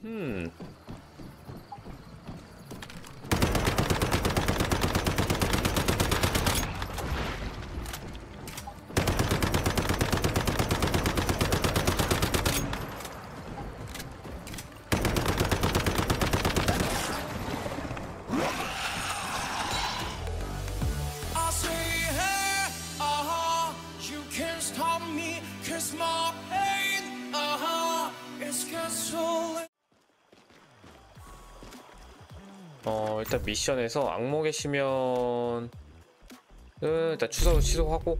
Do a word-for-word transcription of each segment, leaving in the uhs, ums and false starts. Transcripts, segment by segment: Hmm. 어 일단 미션에서 악몽의 시면은 일단 추석으로 취소하고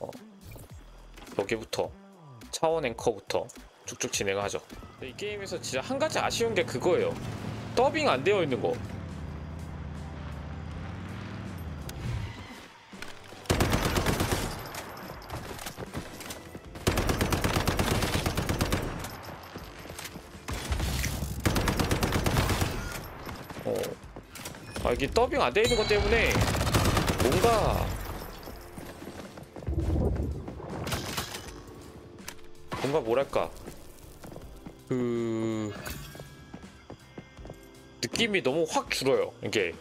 어 여기부터 차원 앵커부터 쭉쭉 진행을 하죠. 이 게임에서 진짜 한 가지 아쉬운 게 그거예요. 더빙 안 되어 있는 거. 아, 이게 더빙 안 되어 있는 것 때문에 뭔가 뭔가 뭐랄까 그 느낌이 너무 확 줄어요. 이게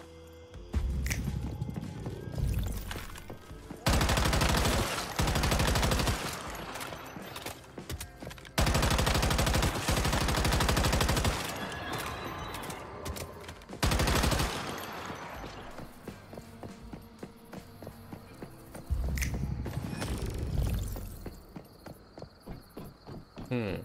음.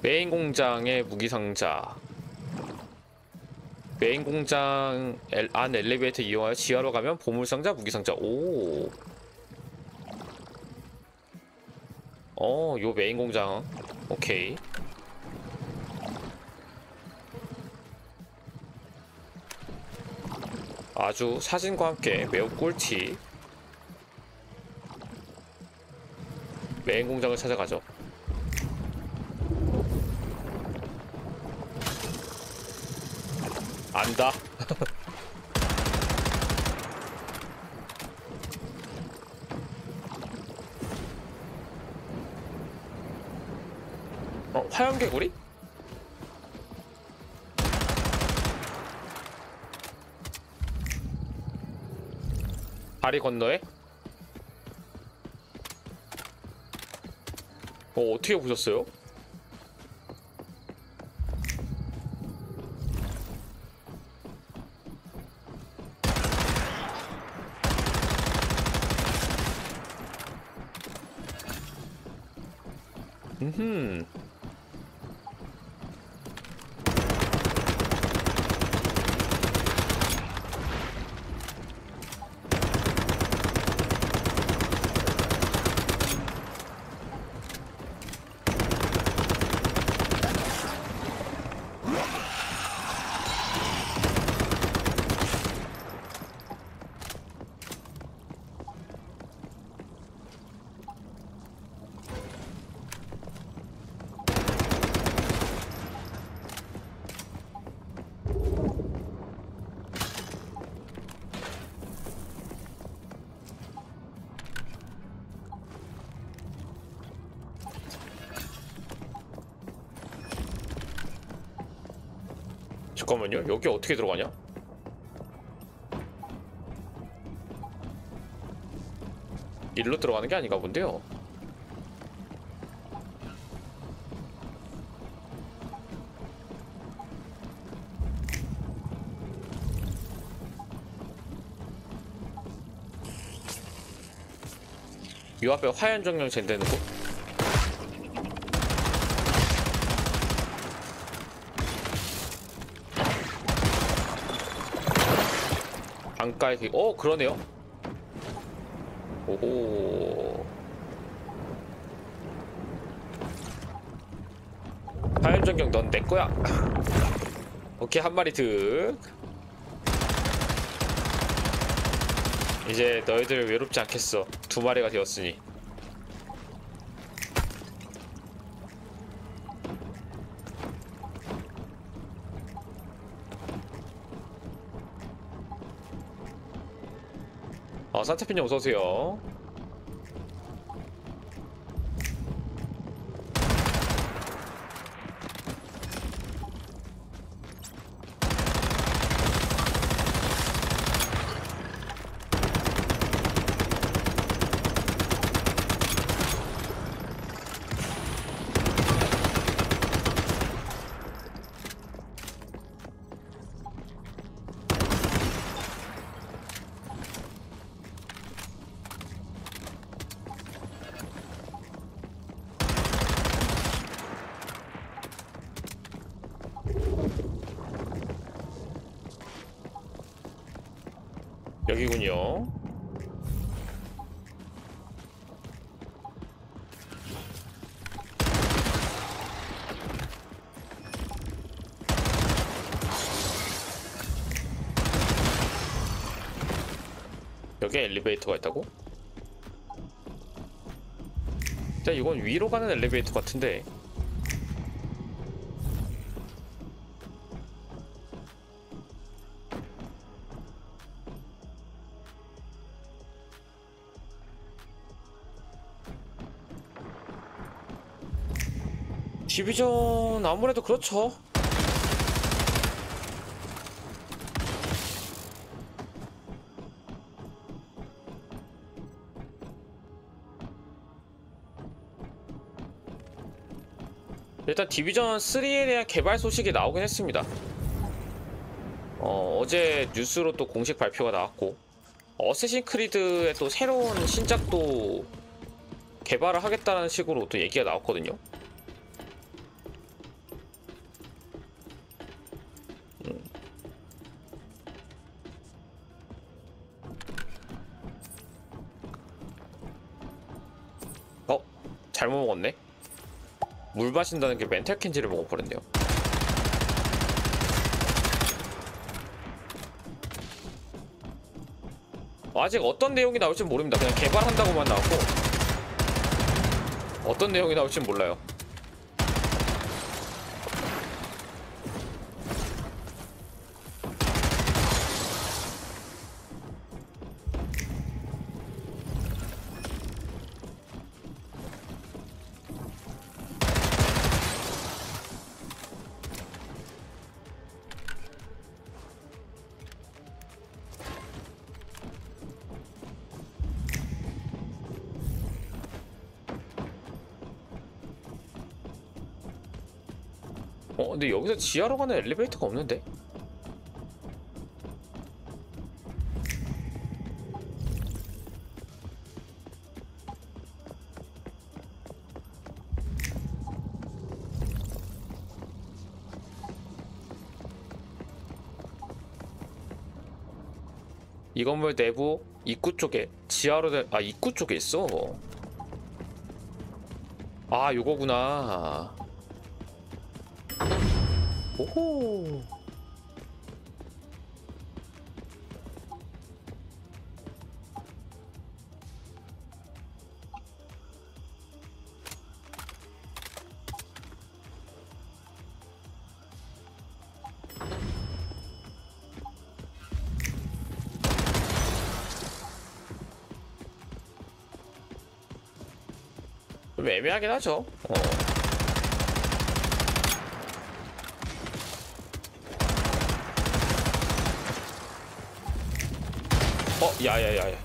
메인 공장의 무기 상자. 메인 공장 안 엘리베이터 이용하여 지하로 가면 보물 상자, 무기 상자. 오. 어, 요 메인 공장. 오케이. 아주 사진과 함께 매우 꿀팁. 메인 공장을 찾아가죠. 안다. 어, 화염 개구리? 다리 건너에? 어, 어떻게 보셨어요? 음. 잠깐만요. 여기 어떻게 들어가냐? 일로 들어가는 게 아닌가 본데요. 요 앞에 화염 정령 젠되는 곳. 안가에 어 그러네요. 오호. 화염 전경 넌 내 거야. 오케이, 한 마리 득. 이제 너희들 외롭지 않겠어. 두 마리가 되었으니. 아, 산타핀님 어서오세요. 여기군요. 여기에 엘리베이터가 있다고? 자, 이건 위로 가는 엘리베이터 같은데. 디비전 아무래도 그렇죠. 일단 디비전 쓰리에 대한 개발 소식이 나오긴 했습니다. 어, 어제 뉴스로 또 공식 발표가 나왔고, 어쌔신 크리드의 또 새로운 신작도 개발을 하겠다는 식으로 또 얘기가 나왔거든요. 잘못 먹었네? 물 마신다는 게 멘탈 캔지를 먹어버렸네요. 아직 어떤 내용이 나올지 모릅니다. 그냥 개발한다고만 나왔고 어떤 내용이 나올지 몰라요. 어, 근데 여기서 지하로 가는 엘리베이터가 없는데? 이 건물 내부 입구 쪽에 지하로 된, 아, 입구 쪽에 있어. 아, 요거구나. 오호. 좀 애매하긴 하죠. 어. 어, 야야야야.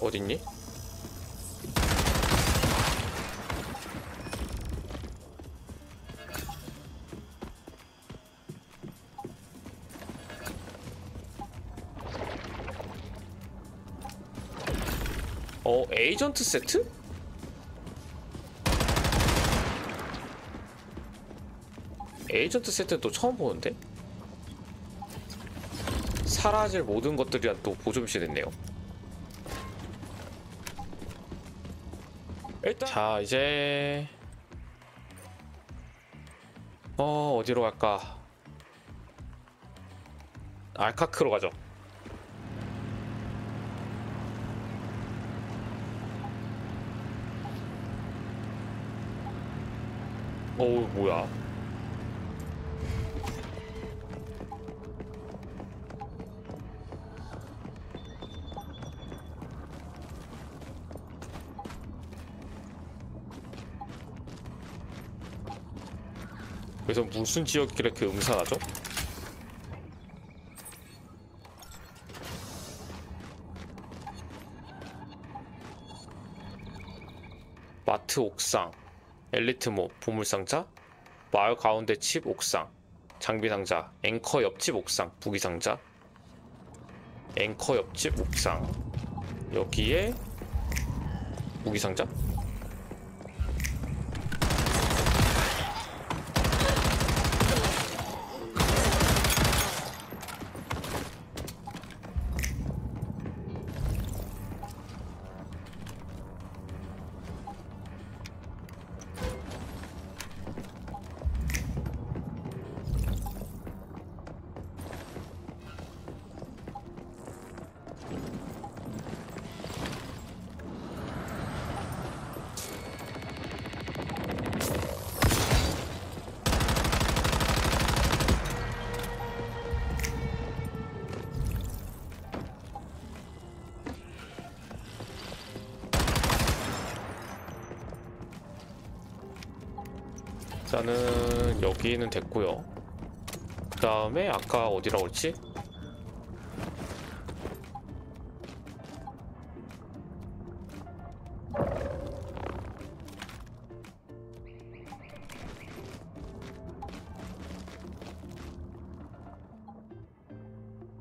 어딨니? 어, 에이전트 세트? 에이전트 세트는 또 처음 보는데? 사라질 모든 것들이란 또 보조미션이 됐네요. 일단 자, 이제 어, 어디로 갈까? 알카크로 가죠. 어우, 뭐야. 그래서 무슨 지역길에 이렇게 음산하죠? 마트 옥상, 엘리트몹, 보물상자, 마을 가운데 칩 옥상, 장비상자, 앵커 옆집 옥상, 부기상자, 앵커 옆집 옥상, 여기에 부기상자? 일단은 여기는 됐고요. 그 다음에 아까 어디라고 했지?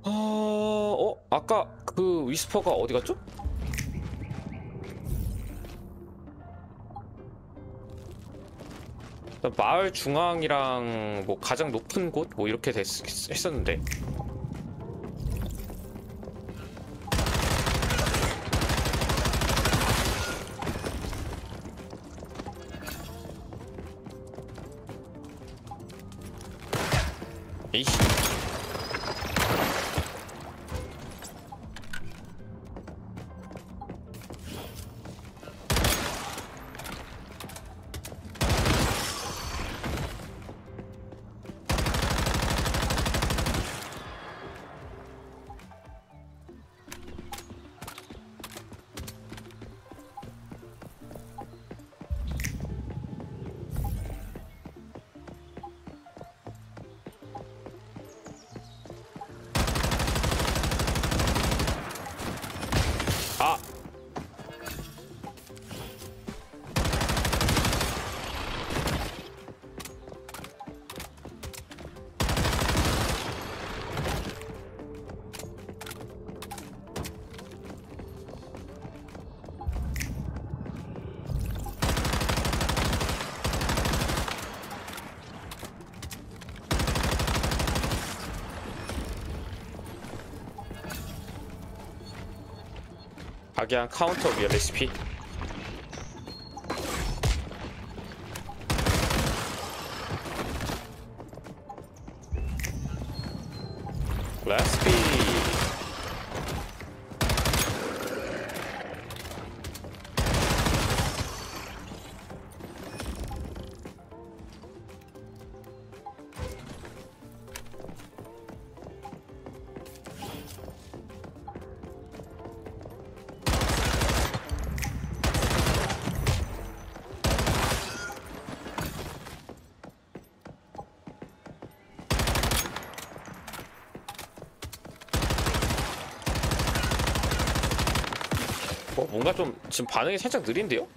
어, 어? 아까 그 위스퍼가 어디 갔죠? 마을 중앙이랑 뭐 가장 높은 곳 뭐 이렇게 됐, 했었는데 에이씨 그냥 카운터 위에 레시피 레시피 뭔가 좀 지금 반응이 살짝 느린데요?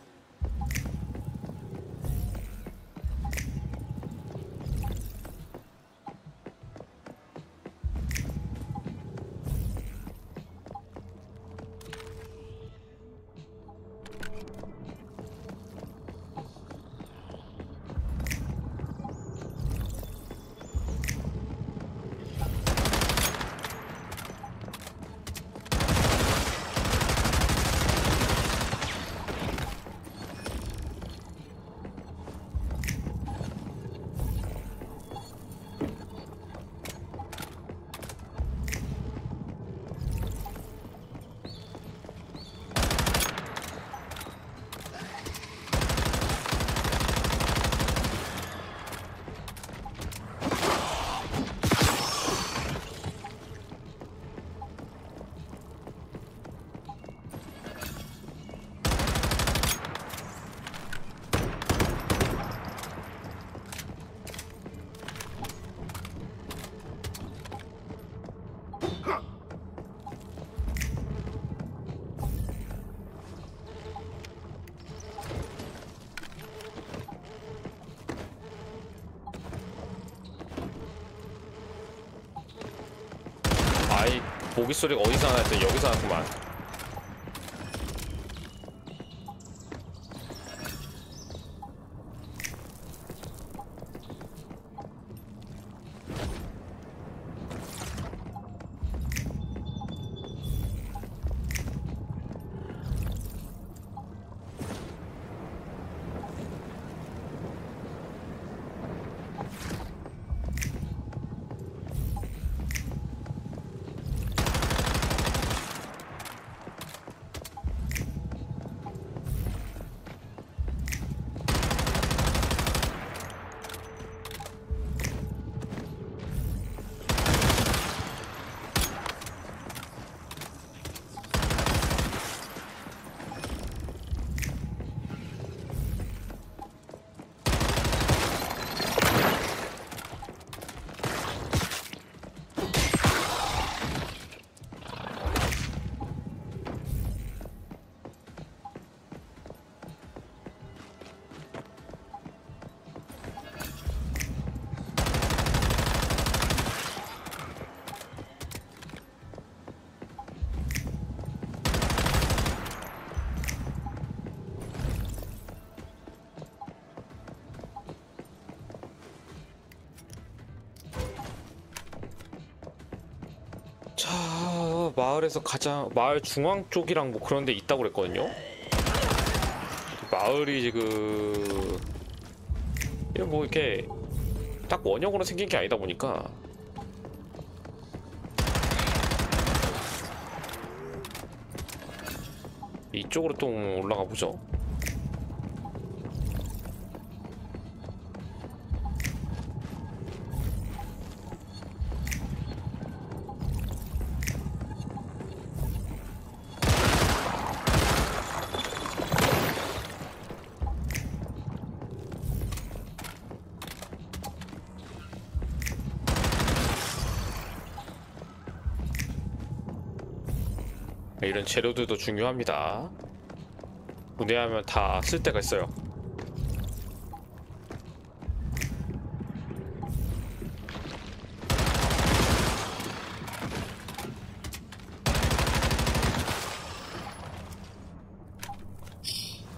모기 소리가 어디서 나나 했더니 여기서 났구만. 마을에서 가장 마을 중앙 쪽이랑 뭐 그런 데 있다고 그랬거든요. 마을이 지금 뭐 이렇게 딱 원형으로 생긴 게 아니다 보니까 이쪽으로 또 올라가 보죠. 이런 재료들도 중요합니다. 분해하면 다 쓸 데가 있어요.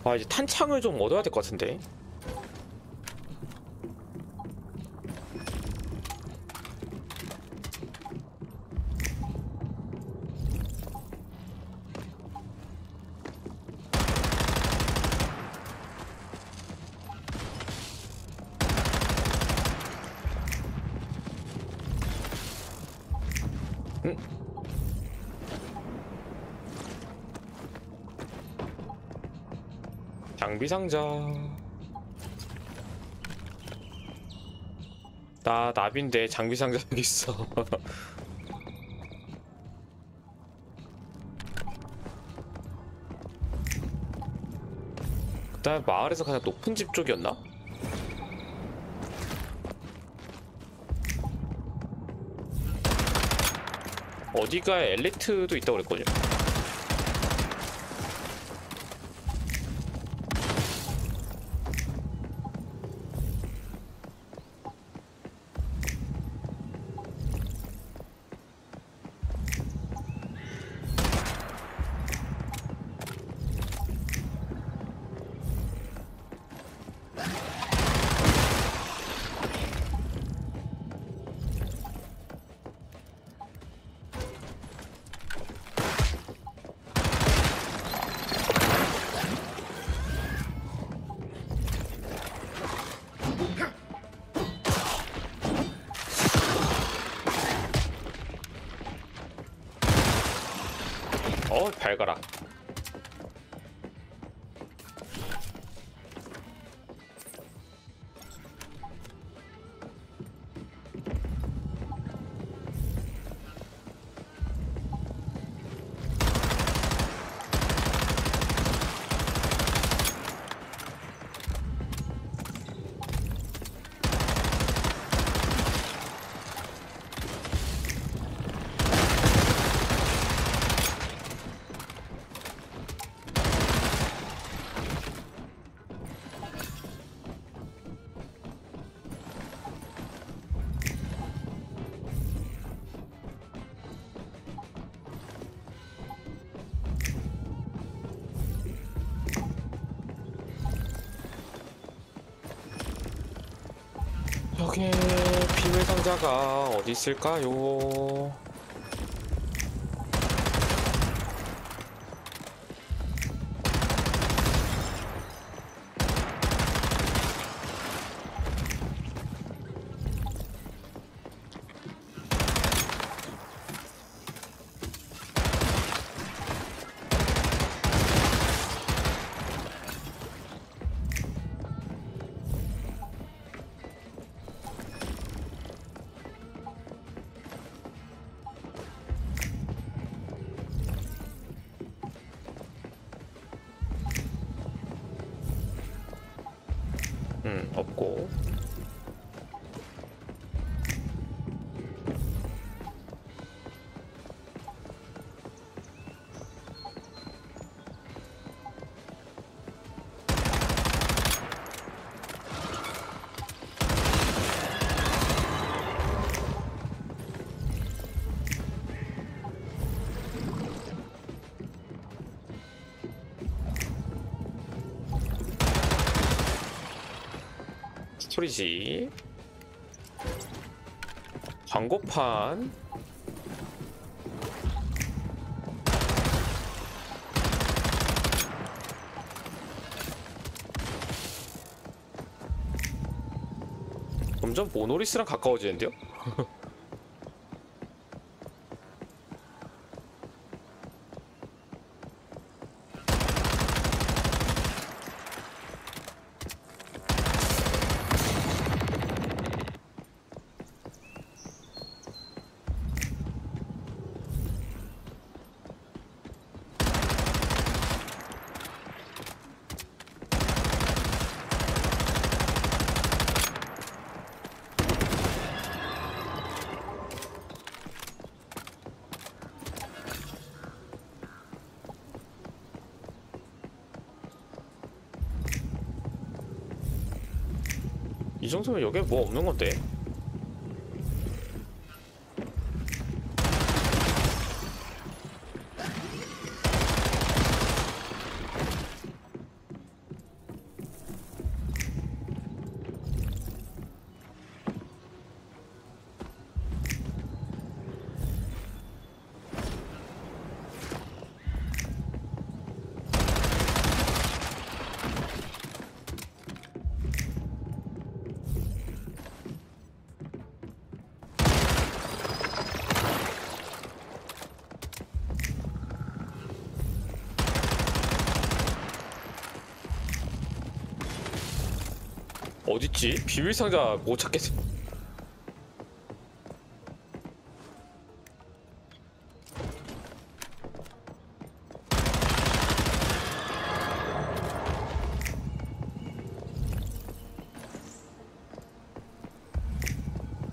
아, 이제 탄창을 좀 얻어야 될 것 같은데. 장비상자. 나 나비인데 장비상자 여기 있어. 그다음 마을에서 가장 높은 집 쪽이었나? 어디가 엘리트도 있다고 그랬거든요. 밝아라. 저기 비밀 상자가 어디 있을까요? 없고 소리지. 광고판 점점 모노리스랑 가까워지는데요? 이 정도면 여기에 뭐 없는 건데? 어딨지? 비밀상자 못 찾겠어.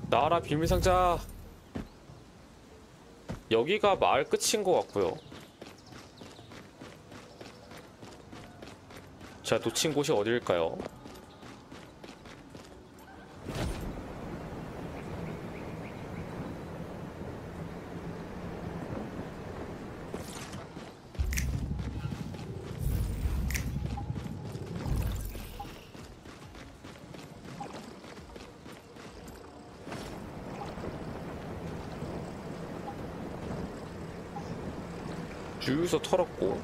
나와라 비밀상자. 여기가 마을 끝인 것 같고요. 제가 놓친 곳이 어딜까요? 주유소 털었고,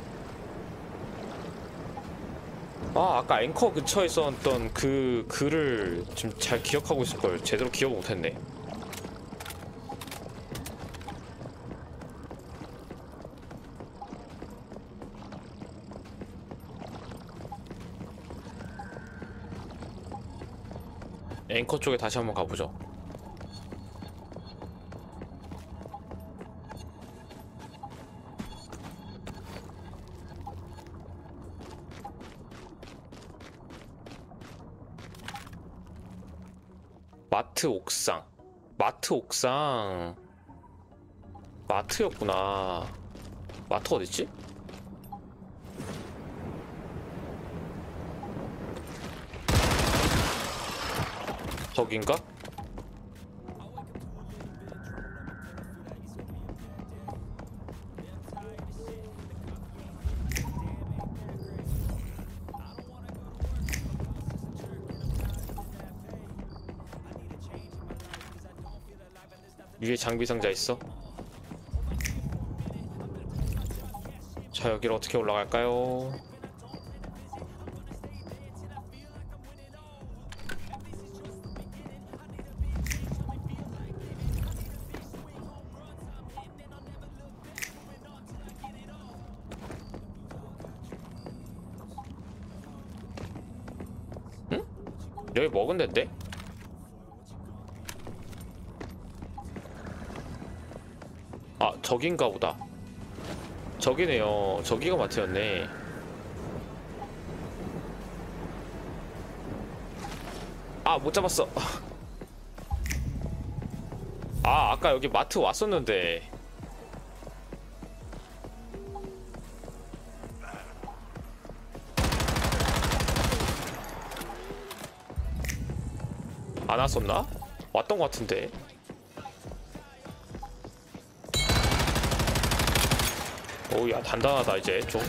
아 아까 앵커 근처에 썼던 그 글을 지금 잘 기억하고 있을걸. 제대로 기억을 못했네. 앵커 쪽에 다시 한번 가보죠. 마트 옥상, 마트 옥상, 마트였구나. 마트 어딨지? 저긴가? 위에 장비 상자 있어. 자, 여기를 어떻게 올라갈까요? 응? 여기 먹은 데인데? 아, 저긴가 보다. 저기네요. 저기가 마트였네. 아, 못 잡았어. 아, 아까 여기 마트 왔었는데. 안 왔었나? 왔던 것 같은데. 오야, 단단하다. 이제 좀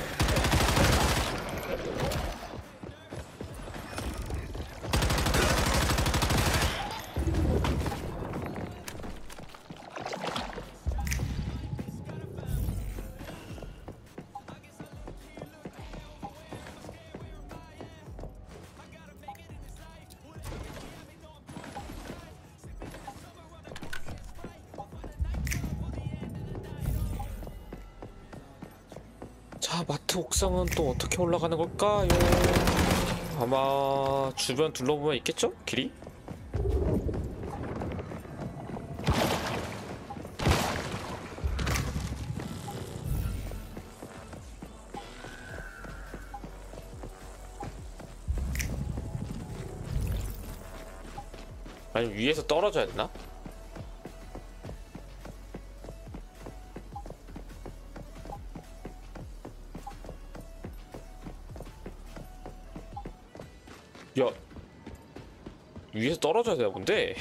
옥상은 또 어떻게 올라가는 걸까요? 아마 주변 둘러보면 있겠죠? 길이? 아니, 위에서 떨어져야 되나? 야, 위에서 떨어져야 되나 본데?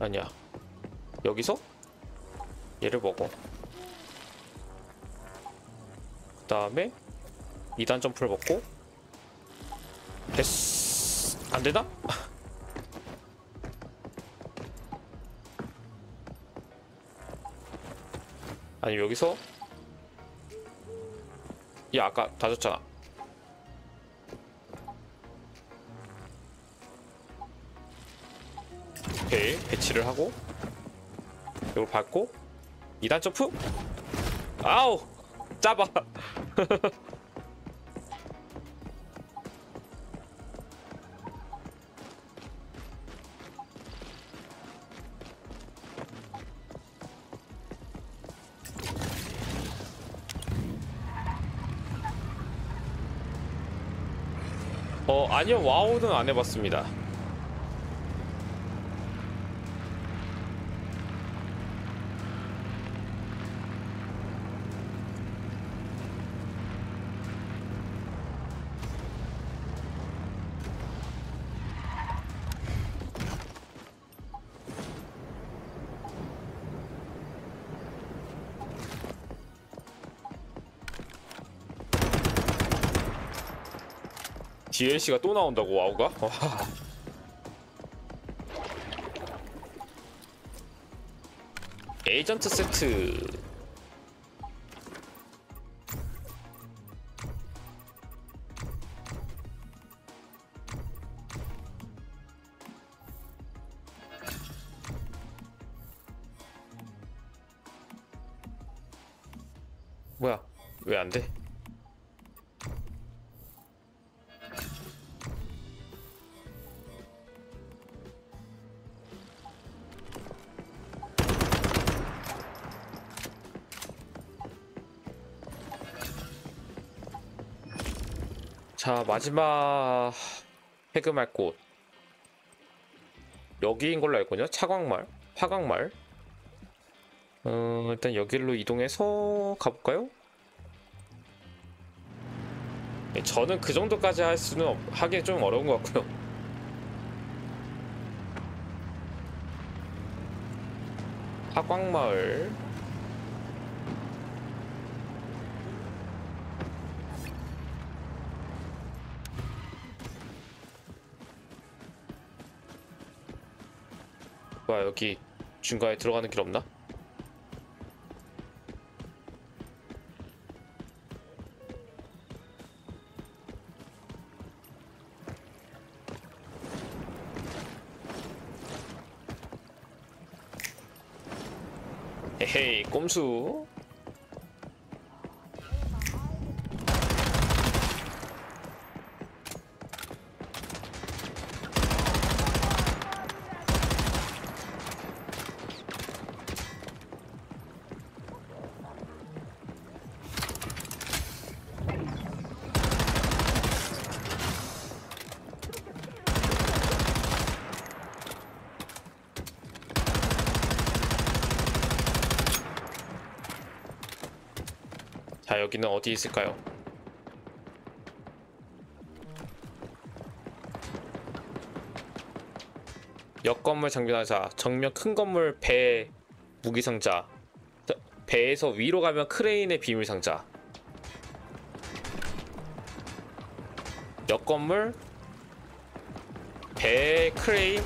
아니야, 여기서? 얘를 먹어. 그 다음에 이 단 점프를 먹고 됐어. 안되나? 아니, 여기서? 야, 아까 다 줬잖아. 오케이, 배치를 하고 이걸 밟고 이 단 점프? 아우! 잡아! 어, 아니요, 와우는 안 해봤습니다. 디엘씨가 또 나온다고, 와우가? 와. 에이전트 세트. 뭐야? 왜 안 돼? 자, 마지막 해금할 곳 여기인 걸로 알고 있거든요. 차광말, 화광말. 어, 일단 여기로 이동해서 가볼까요? 저는 그 정도까지 할 수는 하기 좀 어려운 것 같고요. 하광마을 와, 여기 중간에 들어가는 길 없나? 에헤이, 꼼수. 자, 여기는 어디 있을까요? 역 건물 장비나사, 정면 큰 건물 배 무기 상자, 배에서 위로 가면 크레인의 비밀 상자. 역 건물 배 크레인,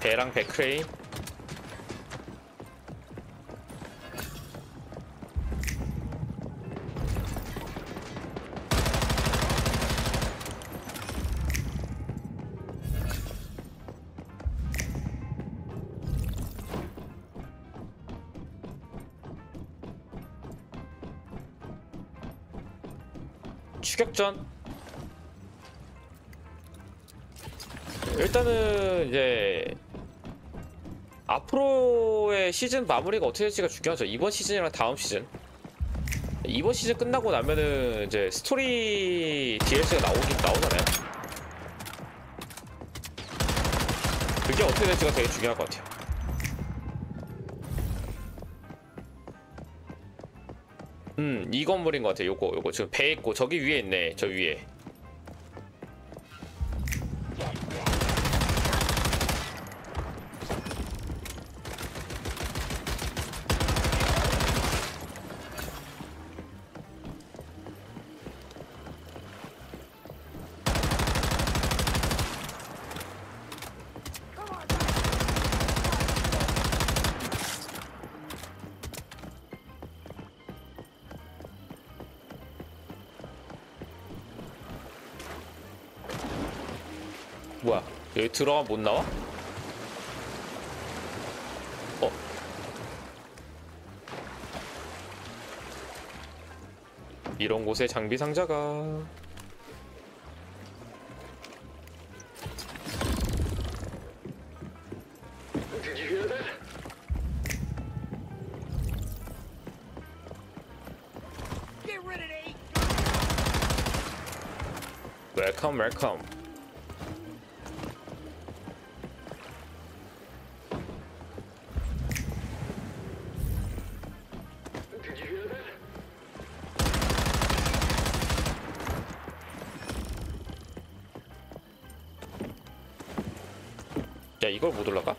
배랑 배 크레인. 추격전. 일단은 이제 앞으로의 시즌 마무리가 어떻게 될지가 중요하죠. 이번 시즌이랑 다음 시즌, 이번 시즌 끝나고 나면은 이제 스토리 디엘씨가 나오긴 나오잖아요. 그게 어떻게 될지가 되게 중요할 것 같아요. 음, 이 건물인 것 같아요. 요거, 요거. 지금 배 있고, 저기 위에 있네. 저 위에. 뭐야, 여기 들어가면 못 나와? 어? 이런 곳에 장비 상자가. 웰컴 웰컴. 야, 이걸 못 올라가?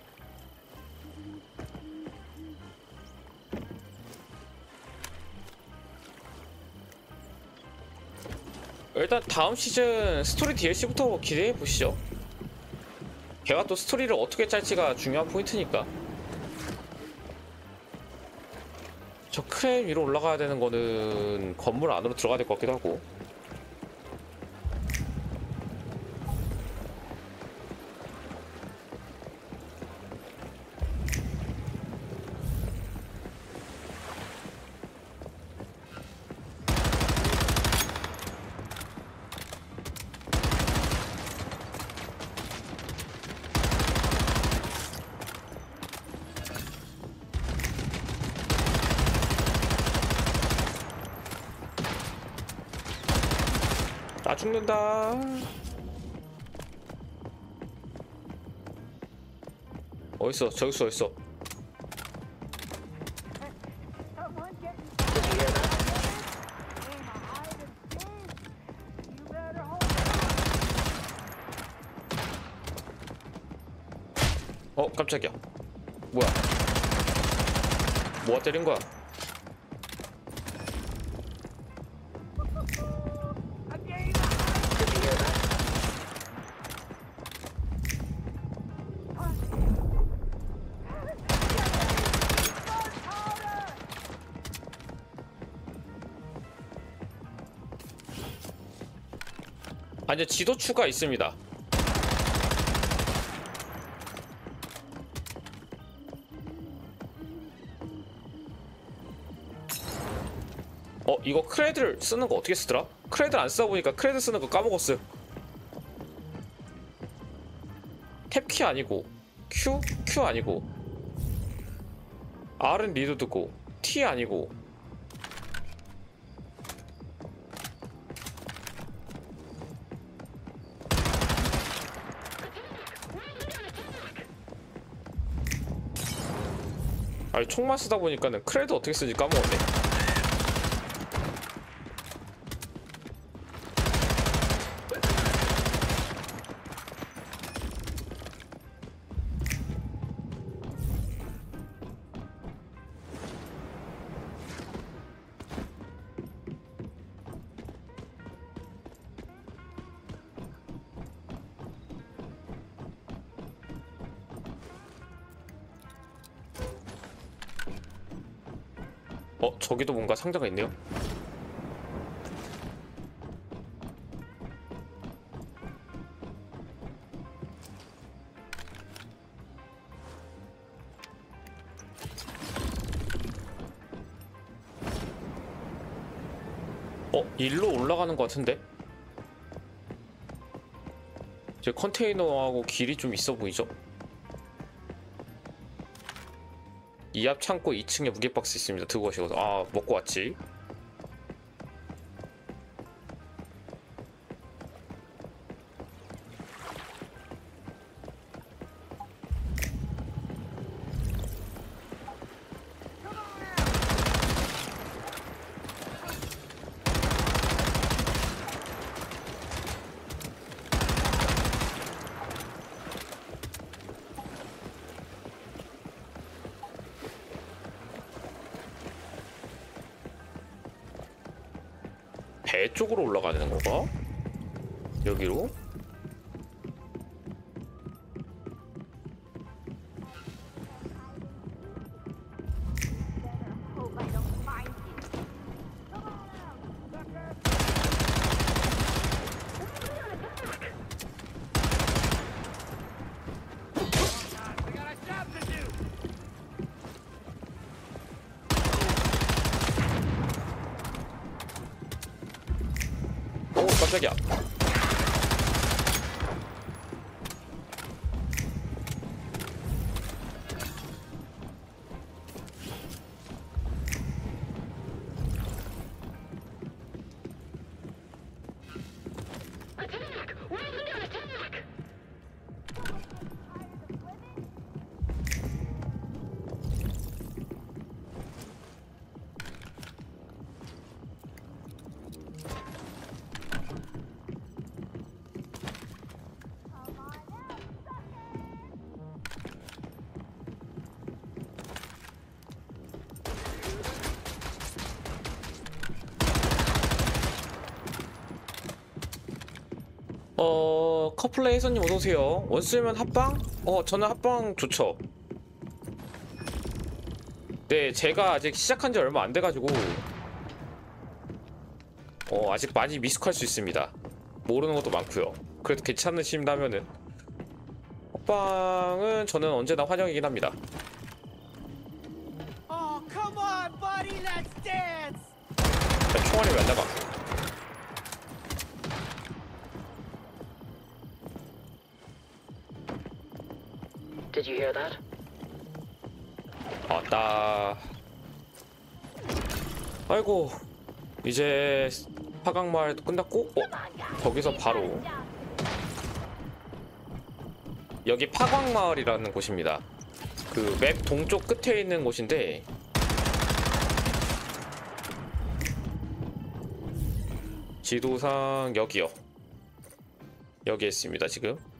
일단 다음 시즌 스토리 디엘씨부터 기대해보시죠. 걔가 또 스토리를 어떻게 짤지가 중요한 포인트니까. 저 크레인 위로 올라가야 되는 거는 건물 안으로 들어가야 될 것 같기도 하고. 나 죽는다. 어딨어? 저기 있어, 어딨어? 어 깜짝이야. 뭐야? 뭐가 때린 거야? 아, 이제 지도추가 있습니다. 어, 이거 크레드를 쓰는 거 어떻게 쓰더라? 크레드 안 쓰다 보니까 크레드 쓰는 거 까먹었어요. 탭키 아니고 Q? Q 아니고 R은 리드드고 T 아니고 아니 총만 쓰다 보니까는 크레드 어떻게 쓰는지 까먹었네. 어, 저기도 뭔가 상자가 있네요. 어, 일로 올라가는 것 같은데? 제 컨테이너하고 길이 좀 있어 보이죠? 이 앞 창고 이 층에 무게박스 있습니다. 들고 가시거든. 아, 먹고 왔지. 배 쪽으로 올라가야 되는 건가? 여기로? 깜짝이야. 어... 커플레이 선님 어서오세요. 원수면 합방? 어, 저는 합방 좋죠. 네, 제가 아직 시작한지 얼마 안 돼가지고 어, 아직 많이 미숙할 수 있습니다. 모르는 것도 많고요. 그래도 괜찮으신다면은 합방은 저는 언제나 환영이긴 합니다. 어, come on, buddy, let's dance. 야, 총알이 왜 안 나가? Did you hear that? 왔다. 아이고, 이제 파강마을도 끝났고, 어, 거기서 바로 여기 파강마을이라는 곳입니다. 그 맵 동쪽 끝에 있는 곳인데, 지도상 여기요. 여기 있습니다 지금.